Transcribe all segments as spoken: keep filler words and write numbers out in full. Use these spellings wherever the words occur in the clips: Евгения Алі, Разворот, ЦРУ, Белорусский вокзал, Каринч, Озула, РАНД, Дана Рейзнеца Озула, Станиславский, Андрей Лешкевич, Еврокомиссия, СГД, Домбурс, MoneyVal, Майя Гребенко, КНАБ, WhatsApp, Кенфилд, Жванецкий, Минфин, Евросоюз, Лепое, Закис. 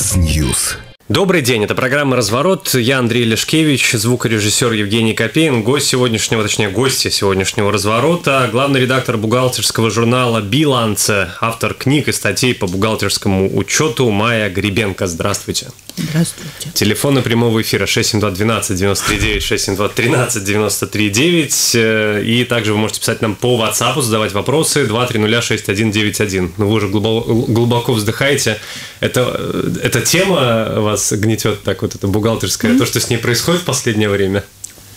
Бизнес-Ньюс. Добрый день, это программа «Разворот». Я Андрей Лешкевич, звукорежиссер Евгений Копейн, гость сегодняшнего, точнее, гости сегодняшнего «Разворота», главный редактор бухгалтерского журнала «Bilance», автор книг и статей по бухгалтерскому учету Майя Гребенко. Здравствуйте. Здравствуйте. Телефоны прямого эфира шесть семь два один два девять три девять, шесть семь два один три девять три девять. И также вы можете писать нам по WhatsApp, задавать вопросы два три ноль шесть один девять один. Ну, вы уже глубоко, глубоко вздыхаете. Это, эта тема вас гнетет, так вот, это бухгалтерское, mm-hmm. то, что с ней происходит в последнее время?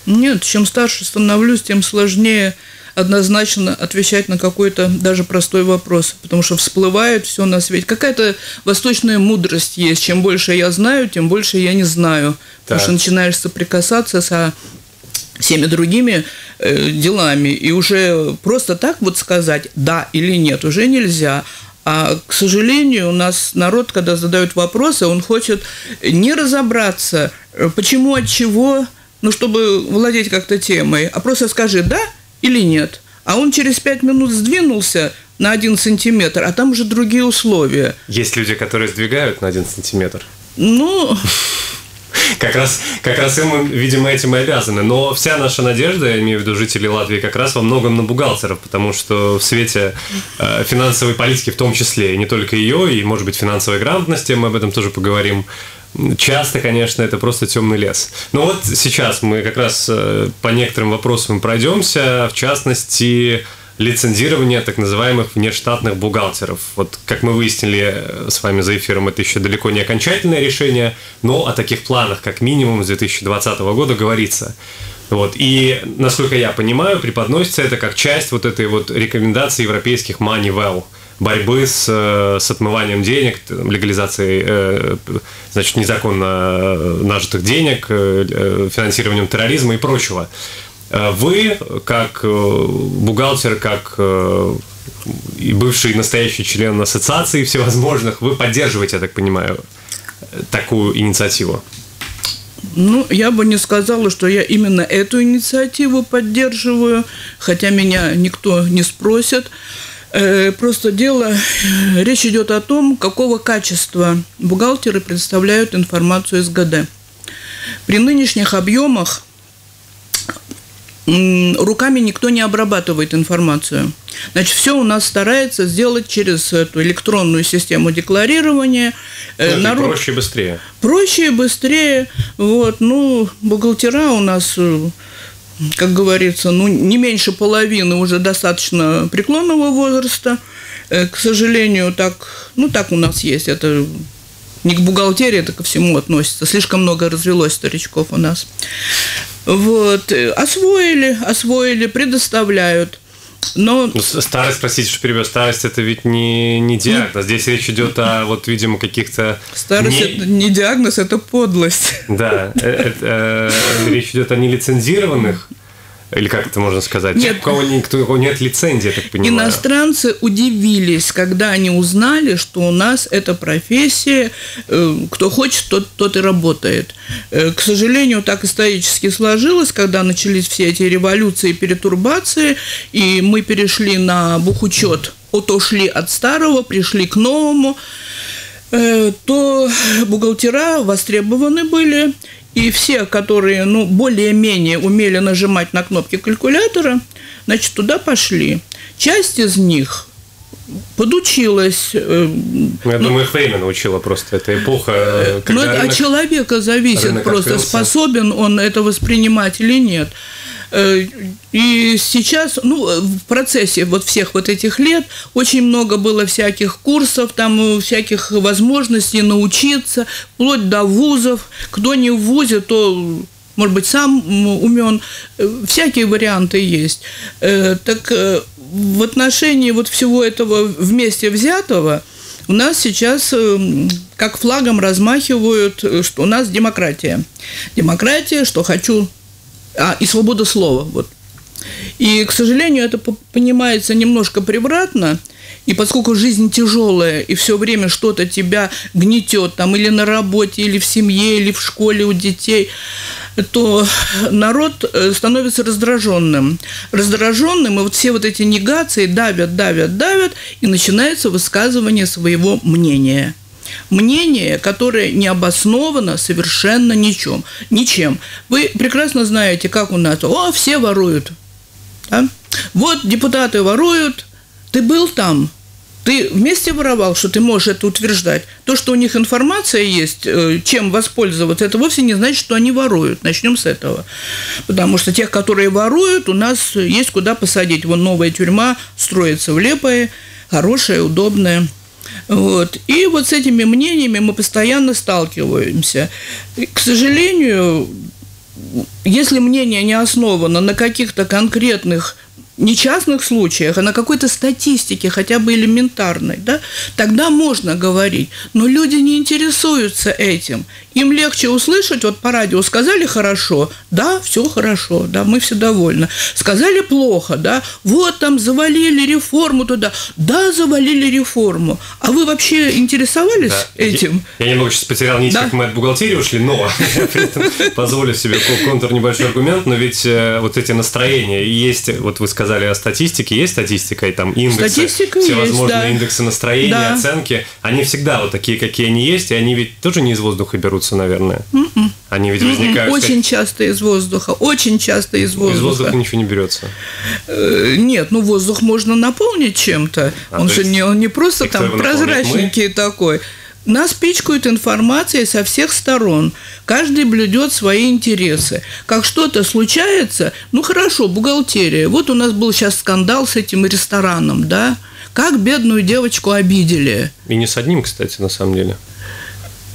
Нет, чем старше становлюсь, тем сложнее однозначно отвечать на какой-то даже простой вопрос, потому что всплывает все на свете. Какая-то восточная мудрость есть. Чем больше я знаю, тем больше я не знаю. Так. Потому что начинаешь соприкасаться со всеми другими э, делами. И уже просто так вот сказать «да» или «нет» уже нельзя. А, к сожалению, у нас народ, когда задают вопросы, он хочет не разобраться, почему, от чего, ну, чтобы владеть как-то темой, а просто скажи «да» или «нет». А он через пять минут сдвинулся на один сантиметр, а там уже другие условия. Есть люди, которые сдвигают на один сантиметр? Ну... Как раз, как раз им, видимо, этим и обязаны. Но вся наша надежда, я имею в виду жителей Латвии, как раз во многом на бухгалтеров, потому что в свете э, финансовой политики, в том числе, и не только ее, и, может быть, финансовой грамотности, мы об этом тоже поговорим. Часто, конечно, это просто темный лес. Но вот сейчас мы как раз э, по некоторым вопросам пройдемся, в частности, лицензирование так называемых внештатных бухгалтеров. Вот, как мы выяснили с вами за эфиром, это еще далеко не окончательное решение, но о таких планах, как минимум, с две тысячи двадцатого года говорится. Вот. И, насколько я понимаю, преподносится это как часть вот этой вот рекомендации европейских MoneyVal, борьбы с, с отмыванием денег, легализацией, значит, незаконно нажитых денег, финансированием терроризма и прочего. Вы, как бухгалтер, как и бывший и настоящий член ассоциации всевозможных, вы поддерживаете, я так понимаю, такую инициативу? Ну, я бы не сказала, что я именно эту инициативу поддерживаю, хотя меня никто не спросит. Просто дело, речь идет о том, какого качества бухгалтеры представляют информацию СГД. При нынешних объемах руками никто не обрабатывает информацию. Значит, все у нас старается сделать через эту электронную систему декларирования. Ну, народ... Проще и быстрее. Проще и быстрее. Вот, ну, бухгалтера у нас, как говорится, ну, не меньше половины уже достаточно преклонного возраста. К сожалению, так, ну, так у нас есть. Это не к бухгалтерии, это ко всему относится. Слишком много развелось старичков у нас. Вот, освоили, освоили, предоставляют, но... Старость, простите, что перебью, старость – это ведь не, не диагноз, здесь речь идет о, вот, видимо, каких-то... Старость не... – это не диагноз, это подлость. Да, речь идет о нелицензированных, или как это можно сказать, нет. У кого нет лицензии, я так понимаю. Иностранцы удивились, когда они узнали, что у нас эта профессия, кто хочет, тот, тот и работает. К сожалению, так исторически сложилось, когда начались все эти революции и перетурбации, и мы перешли на бухучет, отошли от старого, пришли к новому, то бухгалтера востребованы были. И все, которые, ну, более-менее умели нажимать на кнопки калькулятора, значит, туда пошли. Часть из них подучилась. Э, Я ну, думаю, их время научила просто. Это эпоха... Когда ну, это рынок, от человека зависит просто, открылся. Способен он это воспринимать или нет. И сейчас, ну, в процессе вот всех вот этих лет очень много было всяких курсов, там всяких возможностей научиться, вплоть до вузов. Кто не в вузе, то, может быть, сам умен. Всякие варианты есть. Так в отношении вот всего этого вместе взятого у нас сейчас как флагом размахивают, что у нас демократия. Демократия, что хочу... А, и свобода слова. Вот. И, к сожалению, это понимается немножко превратно. И поскольку жизнь тяжелая, и все время что-то тебя гнетет, там, или на работе, или в семье, или в школе у детей, то народ становится раздраженным. Раздраженным, и вот все вот эти негации давят, давят, давят, и начинается высказывание своего мнения. мнение, которое не обосновано совершенно ничем. ничем. Вы прекрасно знаете, как у нас. О, все воруют. Да? Вот депутаты воруют. Ты был там? Ты вместе воровал, что ты можешь это утверждать? То, что у них информация есть, чем воспользоваться, это вовсе не значит, что они воруют. Начнем с этого. Потому что тех, которые воруют, у нас есть куда посадить. Вон новая тюрьма строится в Лепое, хорошая, удобная. Вот. И вот с этими мнениями мы постоянно сталкиваемся. К сожалению, если мнение не основано на каких-то конкретных не частных случаях, а на какой-то статистике, хотя бы элементарной, да, тогда можно говорить. Но люди не интересуются этим. Им легче услышать, вот по радио сказали хорошо, да, все хорошо, да, мы все довольны. Сказали плохо, да, вот там завалили реформу туда, да, завалили реформу. А вы вообще интересовались да. этим? Я, я немного сейчас потерял нить, да? Как мы от бухгалтерии ушли, но при этом позволю себе контур небольшой аргумент, но ведь вот эти настроения есть, вот вы сказали, сказали о статистике, есть статистика, и там индексы, статистика всевозможные есть, да. индексы настроения, да. оценки, они всегда вот такие, какие они есть, и они ведь тоже не из воздуха берутся, наверное. Mm-mm. Они ведь Mm-mm. возникают... Очень сказать, часто из воздуха, очень часто из воздуха. Из воздуха ничего не берется. Э-э- нет, ну воздух можно наполнить чем-то, а, он же не, он не просто там прозрачненький такой. Нас пичкают информацией со всех сторон. Каждый блюдет свои интересы. Как что-то случается, ну хорошо, бухгалтерия. Вот у нас был сейчас скандал с этим рестораном, да? Как бедную девочку обидели. И не с одним, кстати, на самом деле.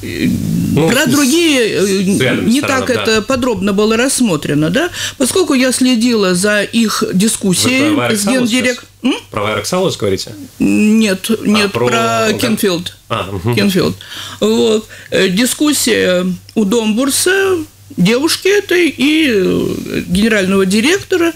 Ну, про другие не так да. это подробно было рассмотрено, да? Поскольку я следила за их дискуссией с гендиректором. Про Вайрексалус говорите? Нет, нет, а, про, про Кенфилд. А, угу. Кенфилд. Вот. Дискуссия у Домбурса, девушки этой и генерального директора.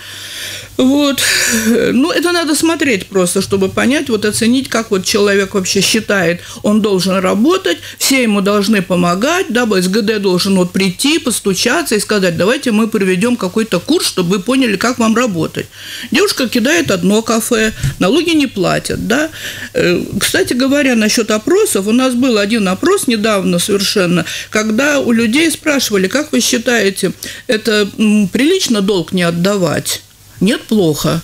Вот. Ну, это надо смотреть просто, чтобы понять, вот оценить, как вот человек вообще считает, он должен работать, все ему должны помогать, да, СГД должен вот прийти, постучаться и сказать, давайте мы проведем какой-то курс, чтобы вы поняли, как вам работать. Девушка кидает одно кафе, налоги не платят, да. Кстати говоря, насчет опросов, у нас был один опрос недавно совершенно, когда у людей спрашивали, как вы считаете, это прилично долг не отдавать? Нет, плохо.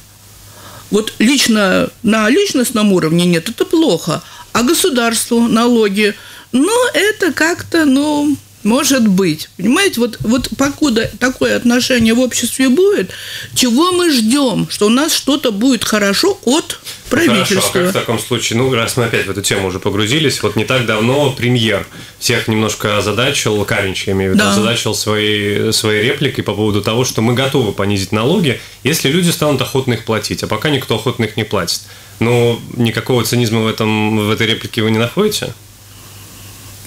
Вот лично на личностном уровне нет, это плохо. А государству налоги, ну, это как-то, ну, может быть. Понимаете, вот, вот покуда такое отношение в обществе будет, чего мы ждем, что у нас что-то будет хорошо от правительства? Хорошо, а как в таком случае? Ну, раз мы опять в эту тему уже погрузились, вот не так давно премьер всех немножко озадачил, Каринч, я имею в виду, да. озадачил своей, своей репликой по поводу того, что мы готовы понизить налоги, если люди станут охотно их платить, а пока никто охотно их не платит. Но никакого цинизма в, этом, в этой реплике вы не находите?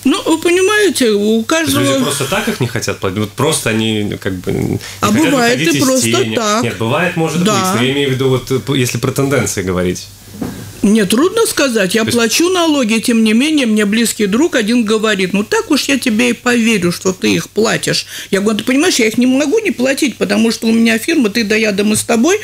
Ну, вы понимаете, у каждого... Люди просто так их не хотят платить, вот просто они как бы... Не а бывает и просто тени. Так. Нет, бывает, может да. быть, но я имею в виду, вот, если про тенденции говорить. Мне трудно сказать, я есть... плачу налоги, тем не менее, мне близкий друг один говорит, ну так уж я тебе и поверю, что ты их платишь. Я говорю, ты понимаешь, я их не могу не платить, потому что у меня фирма, ты да я, да мы с тобой.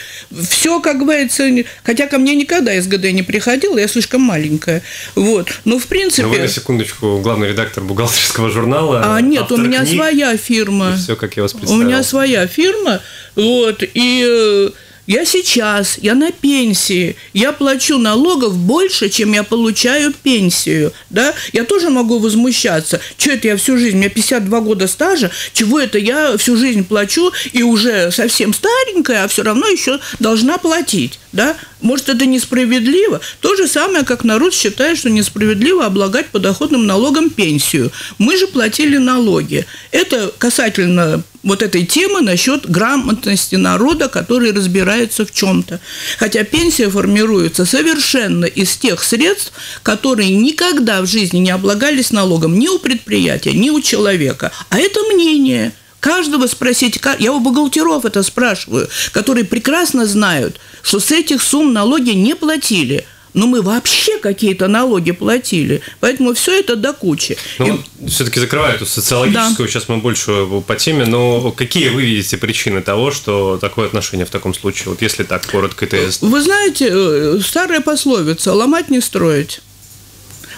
Все, как говорится, хотя ко мне никогда СГД не приходило, я слишком маленькая. Вот, но в принципе... Но вы на секундочку главный редактор бухгалтерского журнала. А нет, у меня книг, своя фирма. Все, как я вас представил. У меня своя фирма, вот, и... Я сейчас, я на пенсии, я плачу налогов больше, чем я получаю пенсию, да? Я тоже могу возмущаться, что это я всю жизнь, у меня пятьдесят два года стажа, чего это я всю жизнь плачу и уже совсем старенькая, а все равно еще должна платить, да? Может, это несправедливо? То же самое, как народ считает, что несправедливо облагать подоходным налогом пенсию. Мы же платили налоги. Это касательно... вот этой темы насчет грамотности народа, который разбирается в чем-то. Хотя пенсия формируется совершенно из тех средств, которые никогда в жизни не облагались налогом ни у предприятия, ни у человека. А это мнение. Каждого спросить, я у бухгалтеров это спрашиваю, которые прекрасно знают, что с этих сумм налоги не платили. Но мы вообще какие-то налоги платили. Поэтому все это до кучи. Ну, и... все-таки закрываю эту социологическую, да. сейчас мы больше по теме, но какие вы видите причины того, что такое отношение в таком случае? Вот если так, коротко и тезисно. Вы знаете, старая пословица «ломать не строить».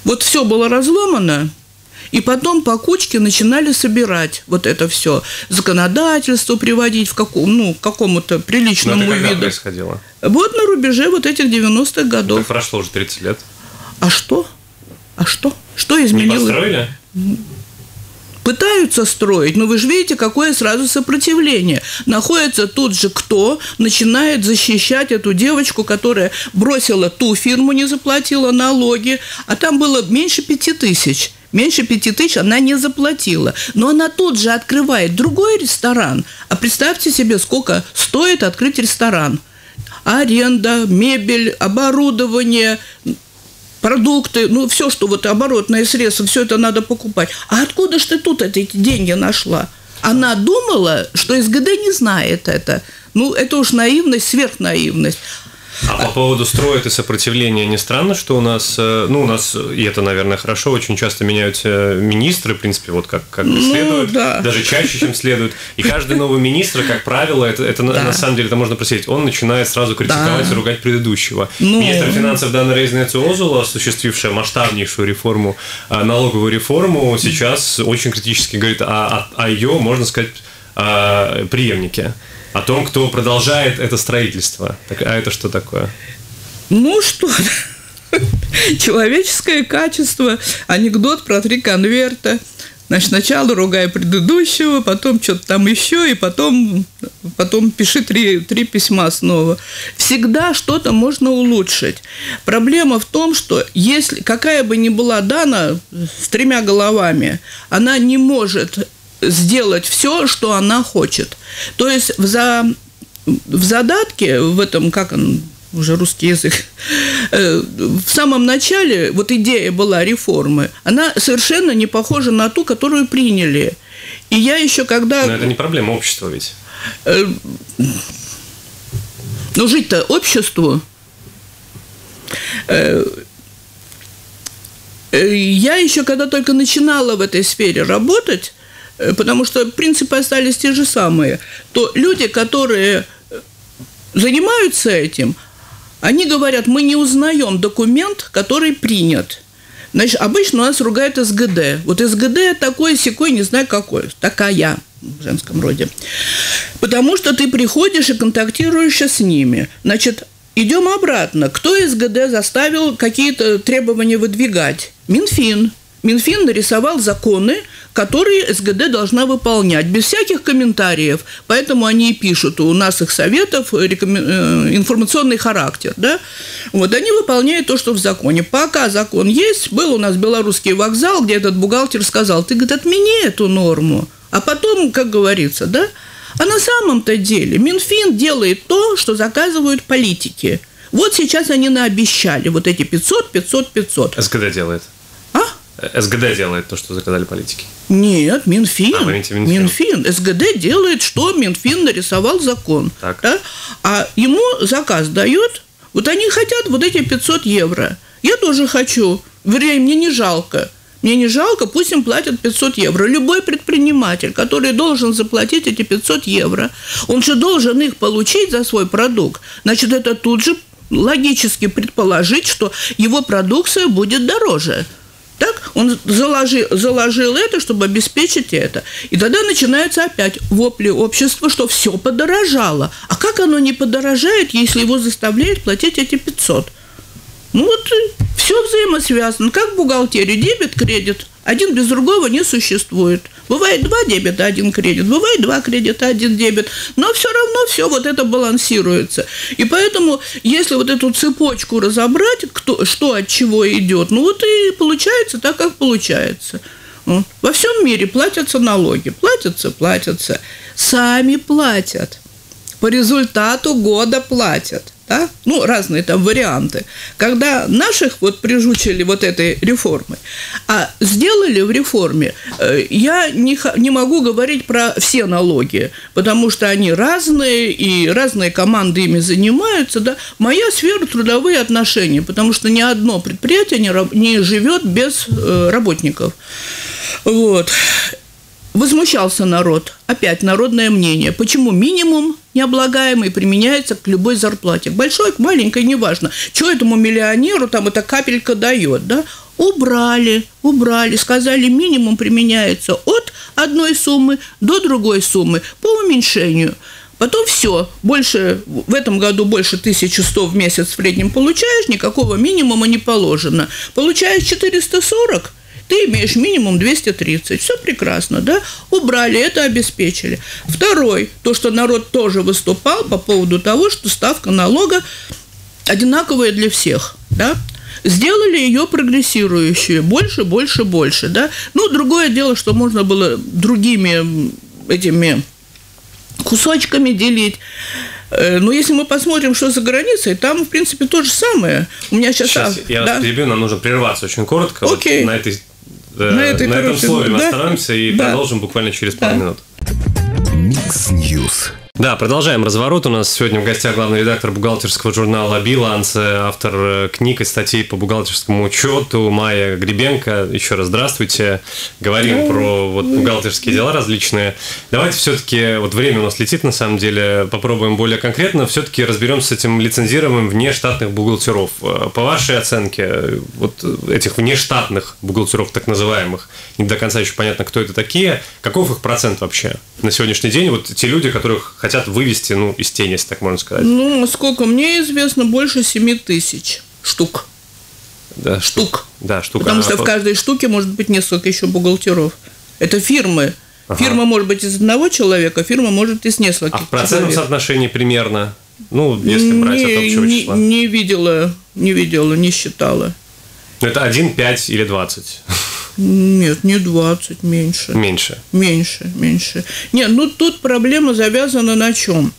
Вот все было разломано, и потом по кучке начинали собирать вот это все. Законодательство приводить в какому, ну, к какому-то приличному виду. Но это когда происходило? Вот на рубеже вот этих девяностых годов. Так прошло уже тридцать лет. А что? А что? Что изменилось? Не построили? Пытаются строить, но вы же видите, какое сразу сопротивление. Находится тут же кто начинает защищать эту девочку, которая бросила ту фирму, не заплатила налоги, а там было меньше пяти тысяч. Меньше пяти тысяч она не заплатила. Но она тут же открывает другой ресторан. А представьте себе, сколько стоит открыть ресторан. Аренда, мебель, оборудование, продукты, ну, все, что вот оборотные средства, все это надо покупать. А откуда ж ты тут эти деньги нашла? Она думала, что СГД не знает это. Ну, это уж наивность, сверхнаивность. А по поводу строя и сопротивления, не странно, что у нас, ну, у нас, и это, наверное, хорошо, очень часто меняются министры, в принципе, вот как, как ну, следует, да. даже чаще, чем следует. И каждый новый министр, как правило, это, это да. на самом деле, это можно просить, он начинает сразу критиковать да. и ругать предыдущего. Ну, министр финансов Дана Рейзнеца Озула, осуществившая масштабнейшую реформу, налоговую реформу, сейчас очень критически говорит о, о, о ее, можно сказать, преемнике. О том, кто продолжает это строительство. Так, а это что такое? Ну, что? Человеческое качество. Анекдот про три конверта. Значит, сначала ругай предыдущего, потом что-то там еще, и потом, потом пиши три, три письма снова. Всегда что-то можно улучшить. Проблема в том, что если какая бы ни была Дана с тремя головами, она не может сделать все, что она хочет. То есть в, за... в задатке, в этом, как он, уже русский язык, в самом начале вот идея была реформы, она совершенно не похожа на ту, которую приняли. И я еще когда... Но это не проблема общества ведь. Ну, жить-то обществу. Я еще когда только начинала в этой сфере работать, потому что принципы остались те же самые, то люди, которые занимаются этим, они говорят, мы не узнаем документ, который принят. Значит, обычно у нас ругают СГД. Вот СГД такой-сякой, не знаю какой, такая в женском роде. Потому что ты приходишь и контактируешь с ними. Значит, идем обратно. Кто СГД заставил какие-то требования выдвигать? Минфин. Минфин нарисовал законы, которые СГД должна выполнять, без всяких комментариев. Поэтому они и пишут, у нас их советов информационный характер. Да? Вот, они выполняют то, что в законе. Пока закон есть, был у нас Белорусский вокзал, где этот бухгалтер сказал, ты, говорит, отмени эту норму. А потом, как говорится, да? А на самом-то деле Минфин делает то, что заказывают политики. Вот сейчас они наобещали вот эти пятьсот, пятьсот, пятьсот. СГД делает. СГД делает то, что заказали политики. Нет, Минфин. А, помните, Минфин. Минфин. СГД делает, что Минфин нарисовал закон. Так. Да? А ему заказ дают. Вот они хотят вот эти пятьсот евро. Я тоже хочу. Вернее, мне не жалко. Мне не жалко, пусть им платят пятьсот евро. Любой предприниматель, который должен заплатить эти пятьсот евро, он же должен их получить за свой продукт. Значит, это тут же логически предположить, что его продукция будет дороже. Так, он заложил, заложил это, чтобы обеспечить это. И тогда начинается опять вопли общества, что все подорожало. А как оно не подорожает, если его заставляют платить эти пятьсот? Ну вот, все взаимосвязано. Как в бухгалтерии, дебет, кредит. Один без другого не существует. Бывает два дебета, один кредит. Бывает два кредита, один дебет. Но все равно все вот это балансируется. И поэтому, если вот эту цепочку разобрать, кто, что от чего идет, ну вот и получается так, как получается. Вот. Во всем мире платятся налоги. Платятся, платятся. Сами платят. По результату года платят. Да? Ну, разные там варианты. Когда наших вот прижучили вот этой реформой, а сделали в реформе, я не, не могу говорить про все налоги, потому что они разные, и разные команды ими занимаются. Да? Моя сфера – трудовые отношения, потому что ни одно предприятие не, не живет без работников. Вот. Возмущался народ. Опять народное мнение. Почему минимум необлагаемый применяется к любой зарплате? К большой, к маленькой, неважно. Чего этому миллионеру там эта капелька дает, да? убрали, убрали, сказали, минимум применяется от одной суммы до другой суммы по уменьшению. Потом все, больше, в этом году больше тысячи ста в месяц в среднем получаешь, никакого минимума не положено. Получаешь четыреста сорок, ты имеешь минимум двести тридцать. Все прекрасно, да? Убрали, это обеспечили. Второй, то, что народ тоже выступал по поводу того, что ставка налога одинаковая для всех, да? Сделали ее прогрессирующую, больше, больше, больше, да? Ну, другое дело, что можно было другими этими кусочками делить. Но если мы посмотрим, что за границей, там, в принципе, то же самое. У меня сейчас... сейчас а... Я да? вас перебью, нам нужно прерваться очень коротко. Окей. Вот на этой, на на этой, этом короче, слове да? мы остановимся и да. продолжим буквально через пару да. минут. Микс Ньюс. Да, продолжаем разворот. У нас сегодня в гостях главный редактор бухгалтерского журнала Bilance, автор книг и статей по бухгалтерскому учету Майя Гребенко. Еще раз здравствуйте. Говорим про вот бухгалтерские дела различные. Давайте все-таки, вот время у нас летит на самом деле, попробуем более конкретно, все-таки разберемся с этим лицензированием внештатных бухгалтеров. По вашей оценке, вот этих внештатных бухгалтеров, так называемых, не до конца еще понятно, кто это такие, каков их процент вообще на сегодняшний день? Вот те люди, которых хотят вывести, ну, из тени, если так можно сказать. Ну, насколько мне известно, больше семи тысяч штук. Да, штук. штук. Да, штука. Потому что в каждой штуке может быть несколько еще бухгалтеров. Это фирмы. Ага. Фирма может быть из одного человека, фирма может из нескольких. А в процентном человек. соотношении примерно? Ну, если не, брать от общего числа. Не, не видела, не видела, не считала. Это один, пять или двадцать? Нет, не двадцать, меньше. Меньше? Меньше, меньше. Нет, ну тут проблема завязана на чем?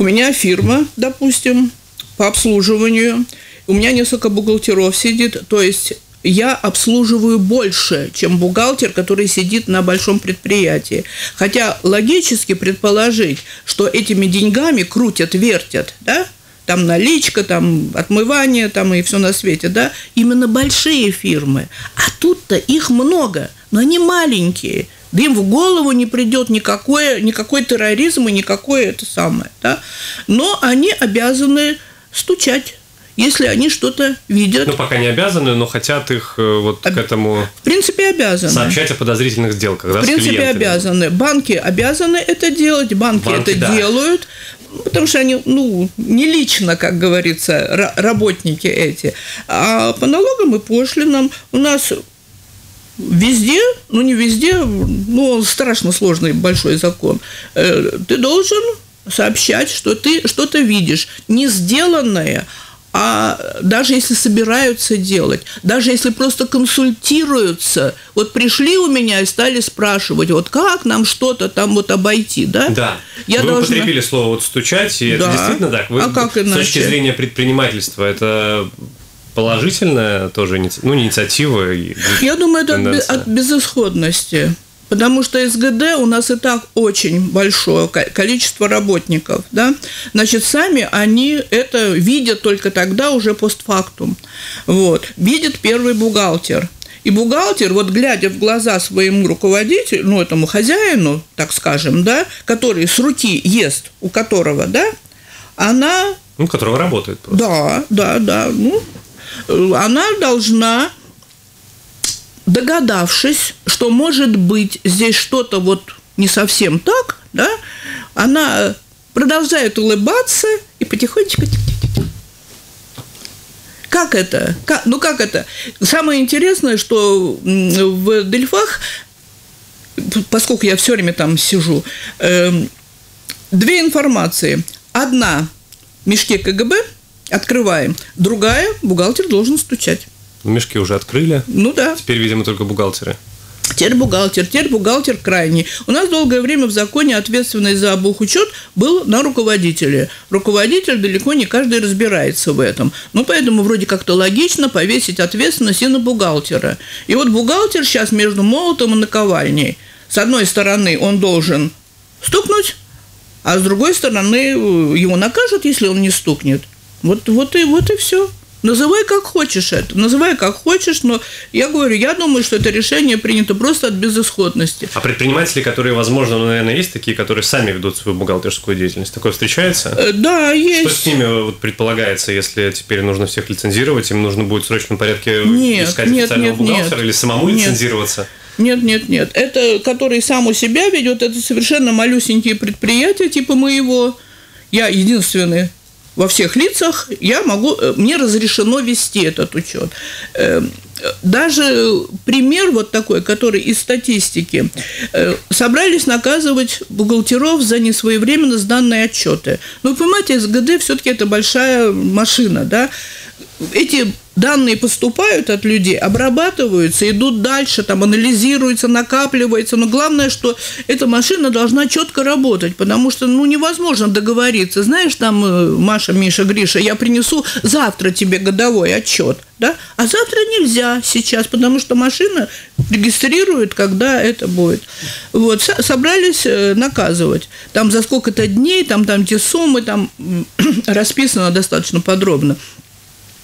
У меня фирма, допустим, по обслуживанию, у меня несколько бухгалтеров сидит, то есть я обслуживаю больше, чем бухгалтер, который сидит на большом предприятии. Хотя логически предположить, что этими деньгами крутят, вертят, да? Там наличка, там отмывание, там и все на свете, да, именно большие фирмы. А тут-то их много, но они маленькие. Да им в голову не придет никакой, никакой терроризм и никакое это самое, да. Но они обязаны стучать, если они что-то видят. Ну, пока не обязаны, но хотят их вот Об... к этому... В принципе, обязаны. Сообщать о подозрительных сделках, да, с клиентами. В принципе, обязаны. Банки обязаны это делать, банки, банки это да. делают, потому что они, ну, не лично, как говорится, работники эти. А по налогам и пошлинам у нас везде, ну, не везде, ну, страшно сложный большой закон, ты должен сообщать, что ты что-то видишь, не сделанное, а даже если собираются делать, даже если просто консультируются, вот пришли у меня и стали спрашивать, вот как нам что-то там вот обойти, да? Да. Я вы должна... употребили слово вот «стучать», и да. это действительно так. Вы, а как иначе? С точки зрения предпринимательства, это положительная тоже, ну, инициатива? И... Я думаю, это от, от безысходности. Потому что СГД у нас и так очень большое количество работников, да? Значит, сами они это видят только тогда уже постфактум. Вот. Видит первый бухгалтер. И бухгалтер, вот глядя в глаза своему руководителю, ну, этому хозяину, так скажем, да, который с руки ест, у которого, да, она... Ну, у которого работает просто. Да, да, да. Ну, она должна... Догадавшись, что, может быть, здесь что-то вот не совсем так, да, она продолжает улыбаться и потихонечку... Как это? Как? Ну, как это? Самое интересное, что в Дельфах, поскольку я все время там сижу, две информации. Одна – мешки КГБ, открываем. Другая – бухгалтер должен стучать. Мешки уже открыли. Ну да. Теперь, видимо, только бухгалтеры. Теперь бухгалтер, теперь бухгалтер крайний. У нас долгое время в законе ответственность за бухучет был на руководителе. Руководитель далеко не каждый разбирается в этом. Ну, поэтому вроде как-то логично повесить ответственность и на бухгалтера. И вот бухгалтер сейчас между молотом и наковальней. С одной стороны, он должен стукнуть, а с другой стороны, его накажут, если он не стукнет. Вот, вот, и, вот и все. Называй как хочешь это, называй как хочешь, но я говорю, я думаю, что это решение принято просто от безысходности. А предприниматели, которые, возможно, наверное, есть такие, которые сами ведут свою бухгалтерскую деятельность, такое встречается? Да, есть. Что с ними предполагается, если теперь нужно всех лицензировать, им нужно будет в срочном порядке нет, искать нет, специального нет, бухгалтера нет, или самому нет. лицензироваться? Нет, нет, нет. Это, который сам у себя ведет, это совершенно малюсенькие предприятия, типа моего. Я единственный во всех лицах, я могу, мне разрешено вести этот учет. Даже пример вот такой, который из статистики. Собрались наказывать бухгалтеров за несвоевременно сданные отчеты. Ну, понимаете, СГД все-таки это большая машина, да? Эти данные поступают от людей, обрабатываются, идут дальше, там анализируются, накапливаются. Но главное, что эта машина должна четко работать, потому что ну, невозможно договориться. Знаешь, там, Маша, Миша, Гриша, я принесу завтра тебе годовой отчет, да? А завтра нельзя сейчас, потому что машина регистрирует, когда это будет. Вот, собрались наказывать. Там за сколько-то дней, там, там те суммы, там расписано достаточно подробно.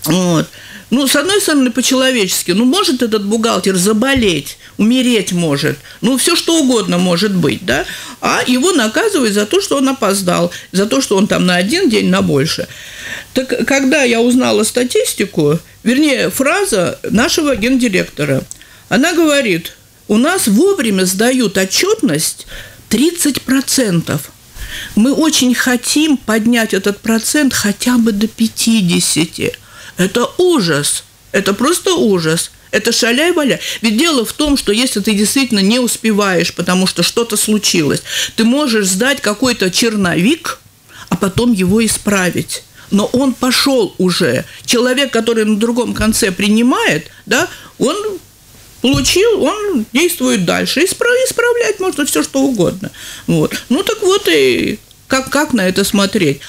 Вот. Ну, с одной стороны, по-человечески, ну, может этот бухгалтер заболеть, умереть может, ну, все что угодно может быть, да, а его наказывают за то, что он опоздал, за то, что он там на один день, на больше. Так когда я узнала статистику, вернее, фраза нашего гендиректора, она говорит, у нас вовремя сдают отчетность тридцать процентов. Мы очень хотим поднять этот процент хотя бы до пятидесяти процентов. Это ужас, это просто ужас, это шаляй-валяй. Ведь дело в том, что если ты действительно не успеваешь, потому что что-то случилось, ты можешь сдать какой-то черновик, а потом его исправить. Но он пошел уже. Человек, который на другом конце принимает, да, он получил, он действует дальше. Исправлять можно все, что угодно. Вот. Ну так вот и как, как на это смотреть?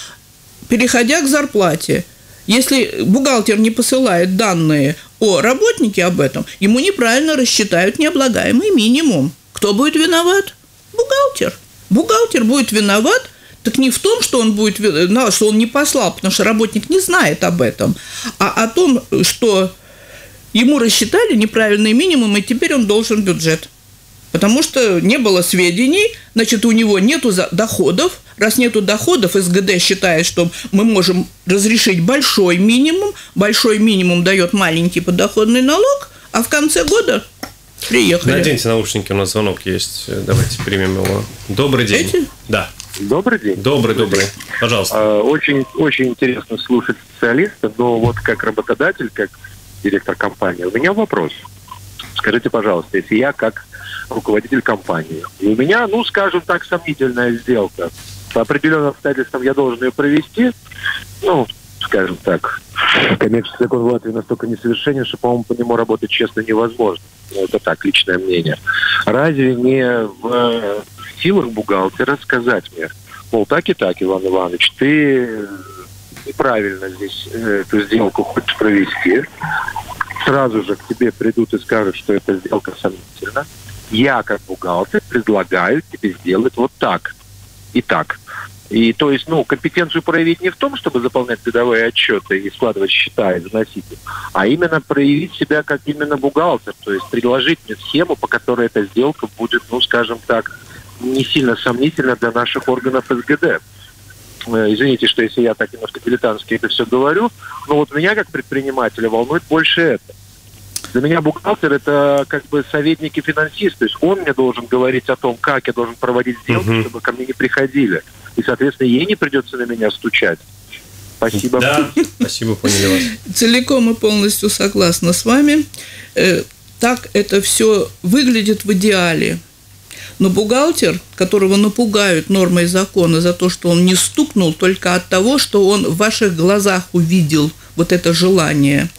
Переходя к зарплате. Если бухгалтер не посылает данные о работнике об этом, ему неправильно рассчитают необлагаемый минимум. Кто будет виноват? Бухгалтер. Бухгалтер будет виноват, так не в том, что он, будет, что он не послал, потому что работник не знает об этом, а о том, что ему рассчитали неправильный минимум, и теперь он должен бюджет. Потому что не было сведений, значит, у него нету доходов. Раз нету доходов, СГД считает, что мы можем разрешить большой минимум. Большой минимум дает маленький подоходный налог, а в конце года приехали. Наденьте наушники, у нас звонок есть. Давайте примем его. Добрый день. Эти? Да. Добрый день. Добрый, добрый. Пожалуйста. Очень, очень интересно слушать специалиста, но вот как работодатель, как директор компании, у меня вопрос. Скажите, пожалуйста, если я как руководитель компании. И у меня, ну, скажем так, сомнительная сделка. По определенным обстоятельствам я должен ее провести. Ну, скажем так, коммерческий закон в Латвии настолько несовершенен, что, по-моему, по нему работать честно невозможно. Ну, это так, личное мнение. Разве не в силах бухгалтера сказать мне, мол, так и так, Иван Иванович, ты неправильно здесь эту сделку хочешь провести, сразу же к тебе придут и скажут, что эта сделка сомнительна. Я, как бухгалтер, предлагаю тебе сделать вот так и так. И то есть, ну, компетенцию проявить не в том, чтобы заполнять годовые отчеты и складывать счета и заносить их, а именно проявить себя как именно бухгалтер, то есть предложить мне схему, по которой эта сделка будет, ну, скажем так, не сильно сомнительна для наших органов СГД. Извините, что если я так немножко дилетантски это все говорю, но вот меня, как предпринимателя, волнует больше это. Для меня бухгалтер – это как бы советник и финансист. То есть он мне должен говорить о том, как я должен проводить сделки, угу. чтобы ко мне не приходили. И, соответственно, ей не придется на меня стучать. Спасибо. Да, спасибо, поняли вас. Целиком и полностью согласна с вами. Так это все выглядит в идеале. Но бухгалтер, которого напугают нормой закона за то, что он не стукнул только от того, что он в ваших глазах увидел вот это желание –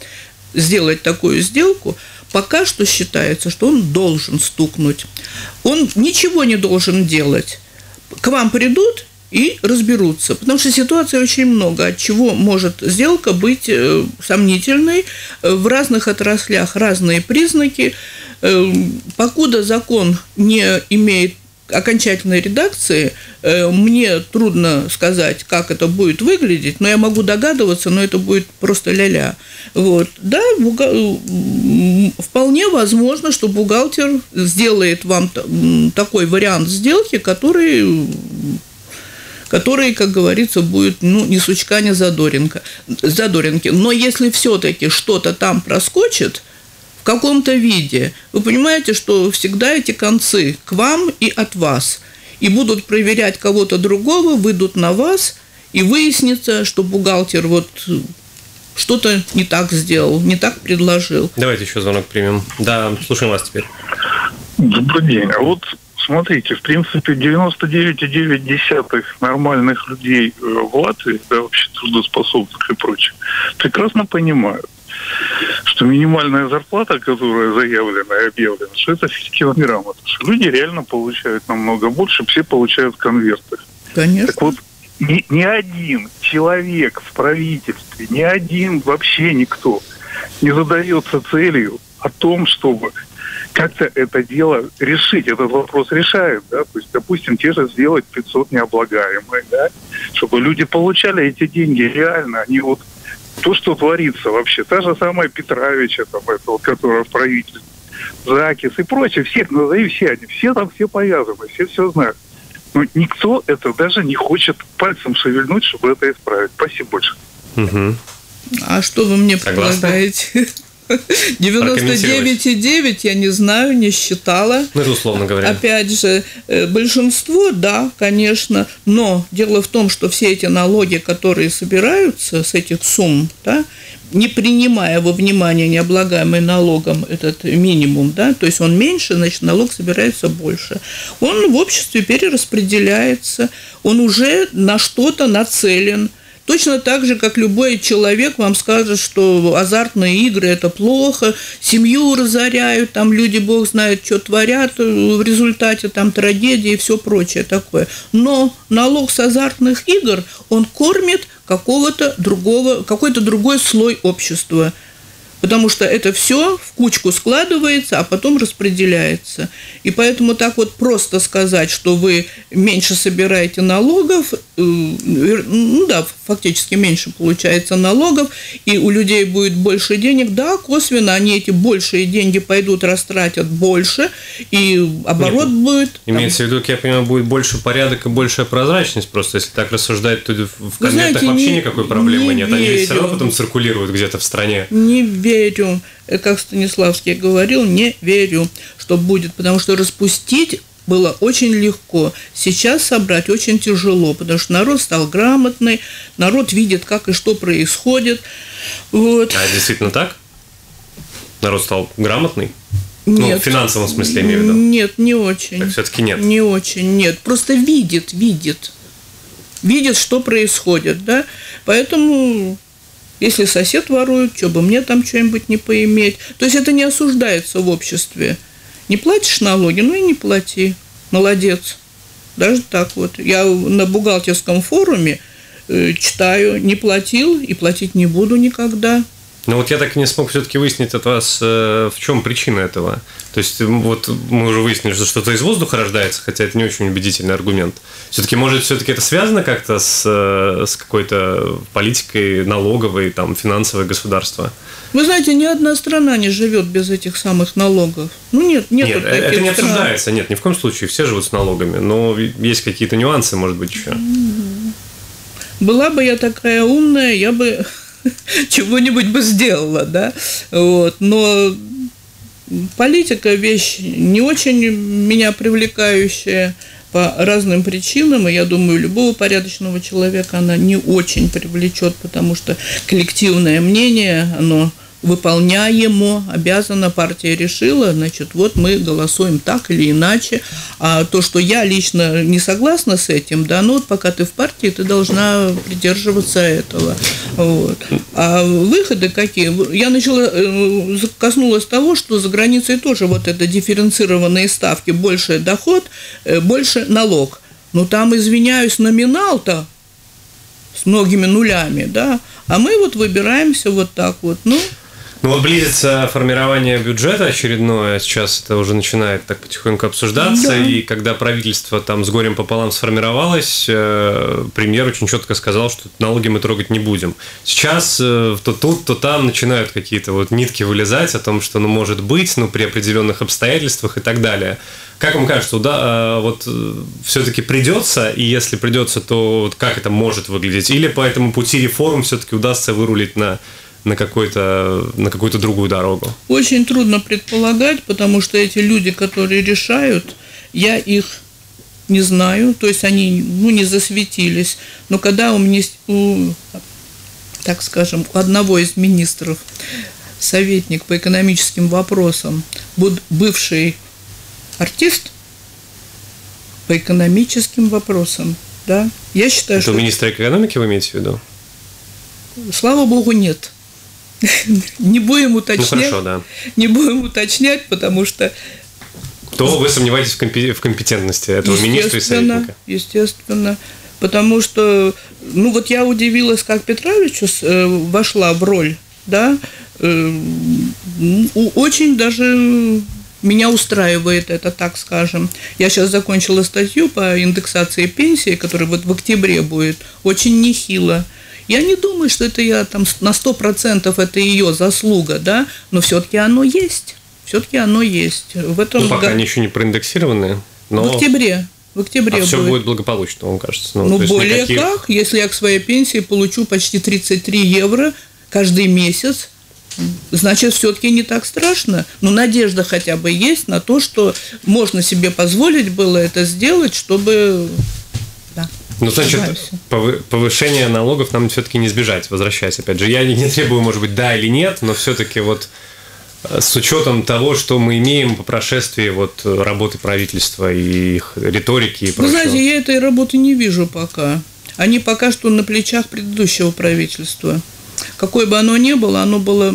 сделать такую сделку, пока что считается, что он должен стукнуть. Он ничего не должен делать. К вам придут и разберутся. Потому что ситуаций очень много, от чего может сделка быть сомнительной. В разных отраслях разные признаки. Покуда закон не имеет окончательной редакции мне трудно сказать, как это будет выглядеть, но я могу догадываться, но это будет просто ля-ля. Вот. Да, вполне возможно, что бухгалтер сделает вам такой вариант сделки, который... который, как говорится, будет, ну, ни сучка, ни задоринка, задоринки. Но если все-таки что-то там проскочит в каком-то виде, вы понимаете, что всегда эти концы к вам и от вас. И будут проверять кого-то другого, выйдут на вас, и выяснится, что бухгалтер вот что-то не так сделал, не так предложил. Давайте еще звонок примем. Да, слушаем вас теперь. Добрый день. А вот... Смотрите, в принципе, девяносто девять целых девять десятых нормальных людей в Латвии, да, вообще трудоспособных и прочих, прекрасно понимают, что минимальная зарплата, которая заявлена и объявлена, что это килограмм. Люди реально получают намного больше, все получают конверты. Конечно. Так вот, ни, ни один человек в правительстве, ни один вообще никто не задается целью о том, чтобы... как-то это дело решить, этот вопрос решает, да, то есть, допустим, те же сделать пятьсот необлагаемые, да, чтобы люди получали эти деньги реально, они вот то, что творится вообще, та же самая Петровича, там, этого, которая в правительстве, Закис и прочее, всех назови, все они, все там, все повязаны, все все знают. Но никто это даже не хочет пальцем шевельнуть, чтобы это исправить. Спасибо большое. Угу. А что вы мне предлагаете? девяносто девять целых девять десятых я не знаю, не считала. Ну, это условно говоря. Опять же, большинство, да, конечно, но дело в том, что все эти налоги, которые собираются с этих сумм, да, не принимая во внимание необлагаемый налогом этот минимум, да, то есть он меньше, значит, налог собирается больше. Он в обществе перераспределяется, он уже на что-то нацелен. Точно так же, как любой человек вам скажет, что азартные игры – это плохо, семью разоряют, там люди, бог знает, что творят, в результате там трагедии и все прочее такое. Но налог с азартных игр, он кормит какого-то другого, какой-то другой слой общества. Потому что это все в кучку складывается, а потом распределяется. И поэтому так вот просто сказать, что вы меньше собираете налогов, ну да, фактически меньше получается налогов, и у людей будет больше денег, да, косвенно они эти большие деньги пойдут, растратят больше, и оборот Нет, будет... Имеется там... в виду, я понимаю, будет больше порядок и большая прозрачность просто, если так рассуждать, то в конвертах вообще не, никакой проблемы не нет, верю. Они ведь все равно потом циркулируют где-то в стране. Не верю. верю, как Станиславский говорил, не верю, что будет, потому что распустить было очень легко, сейчас собрать очень тяжело, потому что народ стал грамотный, народ видит, как и что происходит. Вот. А действительно так? Народ стал грамотный? Нет. Ну, в финансовом смысле, я имею в виду. Нет, не очень. Так все-таки нет. Не очень, нет. Просто видит, видит. Видит, что происходит, да. Поэтому... Если сосед ворует, что бы мне там что-нибудь не поиметь. То есть это не осуждается в обществе. Не платишь налоги, ну и не плати. Молодец. Даже так вот. Я на бухгалтерском форуме э, читаю, не платил и платить не буду никогда. Ну вот я так и не смог все-таки выяснить от вас, э, в чем причина этого. То есть вот мы уже выяснили, что что-то из воздуха рождается, хотя это не очень убедительный аргумент. Все-таки, может, все-таки это связано как-то с, э, с какой-то политикой налоговой, там, финансовой государства? Вы знаете, ни одна страна не живет без этих самых налогов. Ну нет, нет, нет таких это не стран. Обсуждается, нет, ни в коем случае, все живут с налогами, но есть какие-то нюансы, может быть, еще. Была бы я такая умная, я бы... чего-нибудь бы сделала, да, вот, но политика вещь не очень меня привлекающая по разным причинам, и я думаю, любого порядочного человека она не очень привлечет, потому что коллективное мнение, оно выполняемо, обязана, партия решила, значит, вот мы голосуем так или иначе, а то, что я лично не согласна с этим, да, ну вот пока ты в партии, ты должна придерживаться этого, вот. А выходы какие? Я начала, коснулась того, что за границей тоже вот это дифференцированные ставки, больше доход, больше налог, но там, извиняюсь, номинал-то с многими нулями, да, а мы вот выбираемся вот так вот, ну... Ну вот близится формирование бюджета очередное, сейчас это уже начинает так потихоньку обсуждаться, да. И когда правительство там с горем пополам сформировалось, премьер очень четко сказал, что налоги мы трогать не будем. Сейчас то тут, то там начинают какие-то вот нитки вылезать о том, что ну может быть, ну при определенных обстоятельствах и так далее. Как вам кажется, да, вот все-таки придется, и если придется, то вот как это может выглядеть? Или по этому пути реформ все-таки удастся вырулить на, на, какой-то, на какую-то другую дорогу? Очень трудно предполагать, потому что эти люди, которые решают, я их не знаю, то есть они ну, не засветились. Но когда у, меня, у, так скажем, у одного из министров, советник по экономическим вопросам, бывший артист по экономическим вопросам, да? Я считаю, это что... министр экономики вы имеете в виду? Слава богу, нет. Не будем уточнять. Ну, хорошо, да. Не будем уточнять, потому что... То вы сомневаетесь в, компи- в компетентности этого министра и советника. Естественно. Потому что... Ну, вот я удивилась, как Петровичу вошла в роль, да? Очень даже... Меня устраивает это, так скажем. Я сейчас закончила статью по индексации пенсии, которая вот в октябре будет, очень нехило. Я не думаю, что это я там на сто процентов это ее заслуга, да, но все-таки оно есть. Все-таки оно есть. В этом ну, пока г... они еще не проиндексированы, но... В октябре. В октябре а будет. Все будет благополучно, вам кажется. Ну, ну более никаких... как, если я к своей пенсии получу почти тридцать три евро каждый месяц, значит, все-таки не так страшно. Но надежда хотя бы есть на то, что можно себе позволить было это сделать, чтобы... Да. Ну, значит, повышение налогов нам все-таки не избежать, возвращаясь, опять же. Я не требую, может быть, да или нет, но все-таки вот с учетом того, что мы имеем по прошествии вот работы правительства и их риторики и прочего. Вы знаете, я этой работы не вижу пока. Они пока что на плечах предыдущего правительства. Какое бы оно ни было, оно было,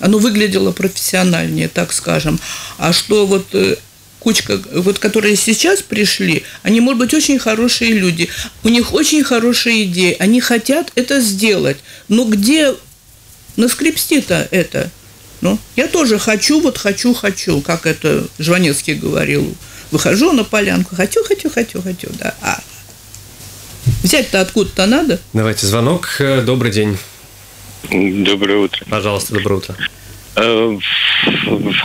оно выглядело профессиональнее, так скажем. А что вот кучка, вот которые сейчас пришли, они, может быть, очень хорошие люди, у них очень хорошие идеи, они хотят это сделать. Но где наскрепсти-то это? Ну, я тоже хочу, вот хочу, хочу, как это Жванецкий говорил. Выхожу на полянку, хочу, хочу, хочу, хочу, да. А взять-то откуда-то надо. Давайте звонок. Добрый день. Доброе утро. Пожалуйста, доброе утро. А,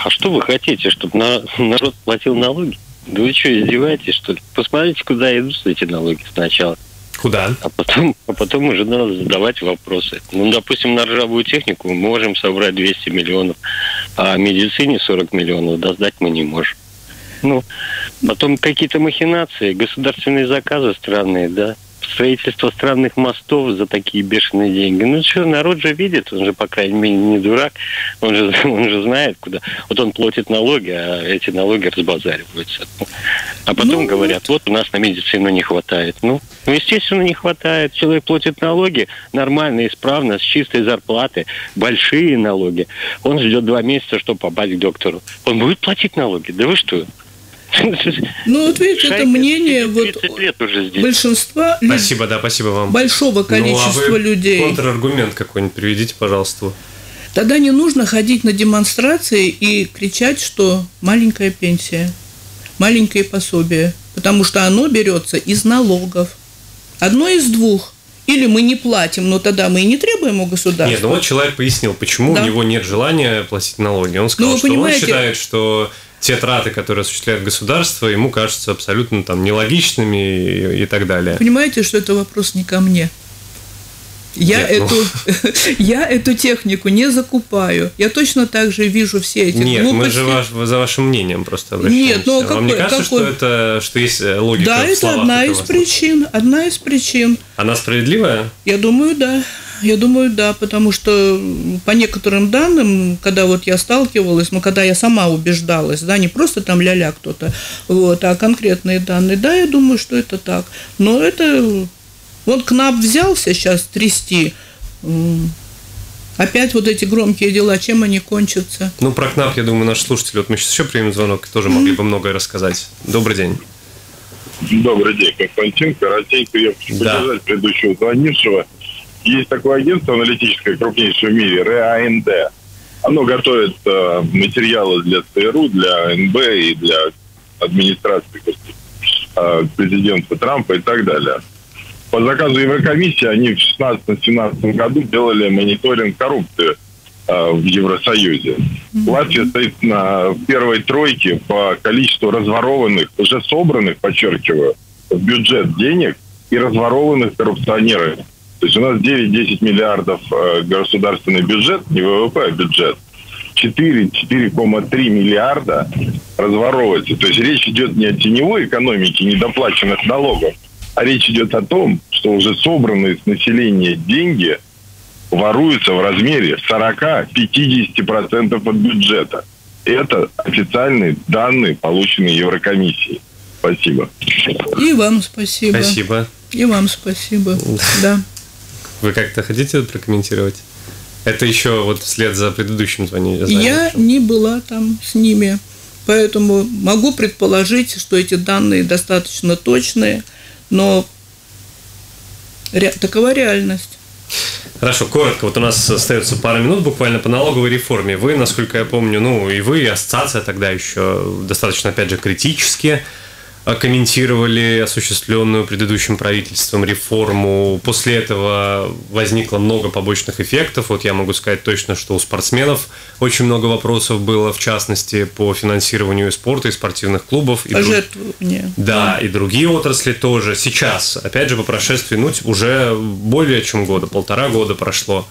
а что вы хотите, чтобы на, народ платил налоги? Да вы что, издеваетесь, что ли? Посмотрите, куда идут эти налоги сначала. Куда? А потом, а потом уже надо задавать вопросы. Ну, допустим, на ржавую технику мы можем собрать двести миллионов, а медицине сорок миллионов доздать мы не можем. Ну, потом какие-то махинации, государственные заказы странные, да? Строительство странных мостов за такие бешеные деньги. Ну что, народ же видит, он же, по крайней мере, не дурак, он же, он же знает, куда. Вот он платит налоги, а эти налоги разбазариваются. А потом ну, говорят, вот. вот у нас на медицину не хватает. Ну, ну, естественно, не хватает. Человек платит налоги нормально, исправно, с чистой зарплаты, большие налоги. Он ждет два месяца, чтобы попасть к доктору. Он будет платить налоги? Да вы что? Ну, вот видите, это мнение вот большинства... Спасибо, да, спасибо вам. Большого количества ну, а вы людей. Контраргумент какой-нибудь приведите, пожалуйста. Тогда не нужно ходить на демонстрации и кричать, что маленькая пенсия, маленькое пособие, потому что оно берется из налогов. Одно из двух. Или мы не платим, но тогда мы и не требуем у государства. Нет, ну вот человек пояснил, почему да. у него нет желания платить налоги. Он сказал, ну, что понимаете... он считает, что... те траты, которые осуществляет государство, ему кажутся абсолютно там нелогичными и, и так далее. Понимаете, что это вопрос не ко мне. Я, Нет, эту, ну... я эту технику не закупаю. Я точно так же вижу все эти Нет, глупости. Мы же ваш, за вашим мнением просто обращаемся. Нет, но какой, Вам не кажется, какой... что, это, что есть логика да, в словах? Да, это одна из причин. Одна из причин. Она справедливая? Я думаю, да. Я думаю, да, потому что по некоторым данным, когда вот я сталкивалась, ну, когда я сама убеждалась, да, не просто там ля-ля кто-то, вот, а конкретные данные, да, я думаю, что это так. Но это... Вот КНАБ взялся сейчас трясти. Опять вот эти громкие дела, чем они кончатся? Ну, про КНАБ, я думаю, наши слушатели, вот мы сейчас еще примем звонок, тоже могли бы многое рассказать. Добрый день. Добрый день, Константин, коротенько, я хочу да. поддержать предыдущего звонившего. Есть такое агентство аналитическое, крупнейшее в мире, РАНД. Оно готовит э, материалы для ЦРУ, для эн бэ и для администрации э, президента Трампа и так далее. По заказу Еврокомиссии они в шестнадцатом-семнадцатом году делали мониторинг коррупции э, в Евросоюзе. Mm-hmm. Латвия стоит на первой тройке по количеству разворованных, уже собранных, подчеркиваю, в бюджет денег и разворованных коррупционерами. То есть у нас девять-десять миллиардов государственный бюджет, не вэ вэ пэ, а бюджет. четыре-четыре целых три миллиарда разворовывается. То есть речь идет не о теневой экономике, недоплаченных налогов, а речь идет о том, что уже собранные с населения деньги воруются в размере сорок-пятьдесят процентов от бюджета. Это официальные данные, полученные Еврокомиссией. Спасибо. И вам спасибо. Спасибо. И вам спасибо. Да. Вы как-то хотите прокомментировать? Это еще вот вслед за предыдущим звонением. Я не была там с ними, поэтому могу предположить, что эти данные достаточно точные, но ре- такова реальность. Хорошо, коротко. Вот у нас остается пара минут буквально по налоговой реформе. Вы, насколько я помню, ну и вы, и ассоциация тогда еще достаточно, опять же, критически комментировали осуществленную предыдущим правительством реформу. После этого возникло много побочных эффектов. Вот я могу сказать точно, что у спортсменов очень много вопросов было, в частности, по финансированию спорта и спортивных клубов. И друг... Да, и другие отрасли тоже. Сейчас, опять же, по прошествии, ну, уже более чем года, полтора года прошло.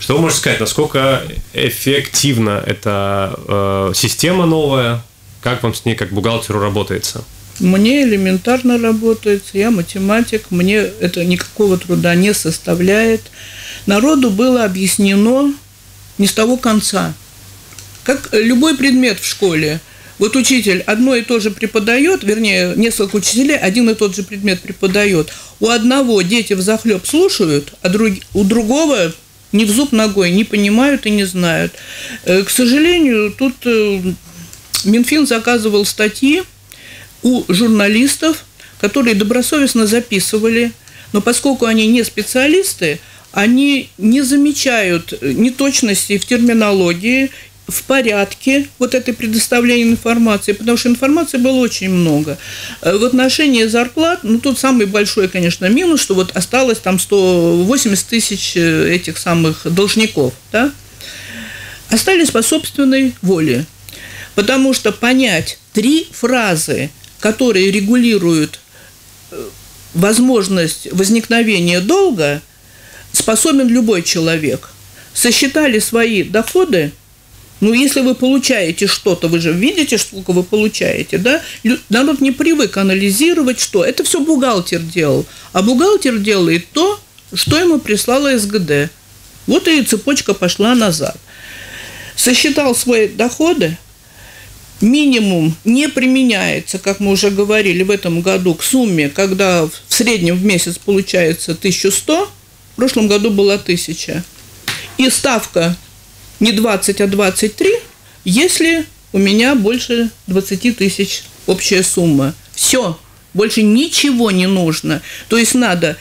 Что вы можете сказать, насколько эффективна эта э, система новая? Как вам с ней, как бухгалтеру, работается? Мне элементарно работается, я математик, мне это никакого труда не составляет. Народу было объяснено не с того конца. Как любой предмет в школе. Вот учитель одно и то же преподает, вернее, несколько учителей один и тот же предмет преподает. У одного дети взахлеб слушают, а друг, у другого ни в зуб ногой не понимают и не знают. К сожалению, тут Минфин заказывал статьи у журналистов, которые добросовестно записывали, но поскольку они не специалисты, они не замечают неточности в терминологии, в порядке вот этой предоставления информации, потому что информации было очень много. В отношении зарплат, ну, тут самый большой, конечно, минус, что вот осталось там сто восемьдесят тысяч этих самых должников, да? Остались по собственной воле, потому что понять три фразы, которые регулируют возможность возникновения долга, способен любой человек. Сосчитали свои доходы, ну, если вы получаете что-то, вы же видите, сколько вы получаете, да? Народ не привык анализировать, что. Это все бухгалтер делал. А бухгалтер делает то, что ему прислала СГД. Вот и цепочка пошла назад. Сосчитал свои доходы, минимум не применяется, как мы уже говорили в этом году, к сумме, когда в среднем в месяц получается тысяча сто, в прошлом году было тысяча. И ставка не двадцать, а двадцать три, если у меня больше двадцать тысяч общая сумма. Все, больше ничего не нужно. То есть надо,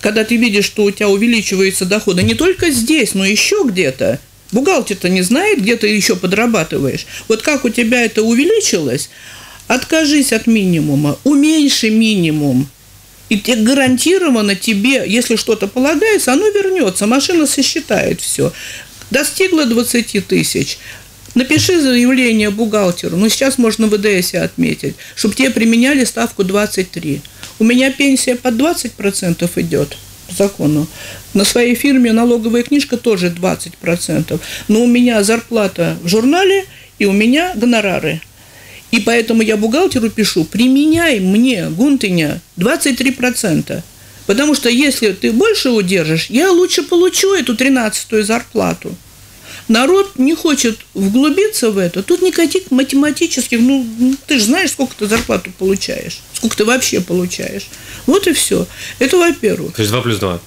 когда ты видишь, что у тебя увеличиваются доходы не только здесь, но еще где-то, бухгалтер-то не знает, где ты еще подрабатываешь. Вот как у тебя это увеличилось, откажись от минимума, уменьши минимум. И те, гарантированно тебе, если что-то полагается, оно вернется, машина сосчитает все. Достигла двадцать тысяч, напиши заявление бухгалтеру, ну сейчас можно в ЭДСе отметить, чтобы тебе применяли ставку двадцать три. У меня пенсия под двадцать процентов идет. Закону. На своей фирме налоговая книжка тоже двадцать процентов. Но у меня зарплата в журнале и у меня гонорары. И поэтому я бухгалтеру пишу, применяй мне, Гунтыня, двадцать три процента. Потому что если ты больше удержишь, я лучше получу эту тринадцатую зарплату. Народ не хочет вглубиться в это. Тут никаких математических, ну, ты же знаешь, сколько ты зарплату получаешь, сколько ты вообще получаешь. Вот и все. Это во-первых. То есть два плюс два.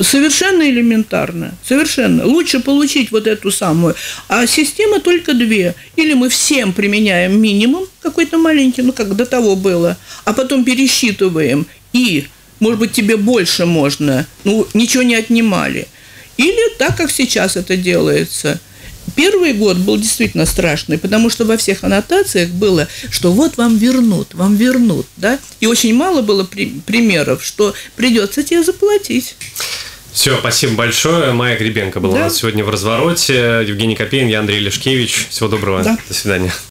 Совершенно элементарно. Совершенно. Лучше получить вот эту самую. А система только две. Или мы всем применяем минимум какой-то маленький, ну, как до того было, а потом пересчитываем и может быть, тебе больше можно, ну, ничего не отнимали. Или так, как сейчас это делается. Первый год был действительно страшный, потому что во всех аннотациях было, что вот вам вернут, вам вернут, да? И очень мало было при- примеров, что придется тебе заплатить. Все, спасибо большое. Майя Гребенко была да. у нас сегодня в «Развороте». Евгений Копейн, я Андрей Лешкевич. Всего доброго. Да. До свидания.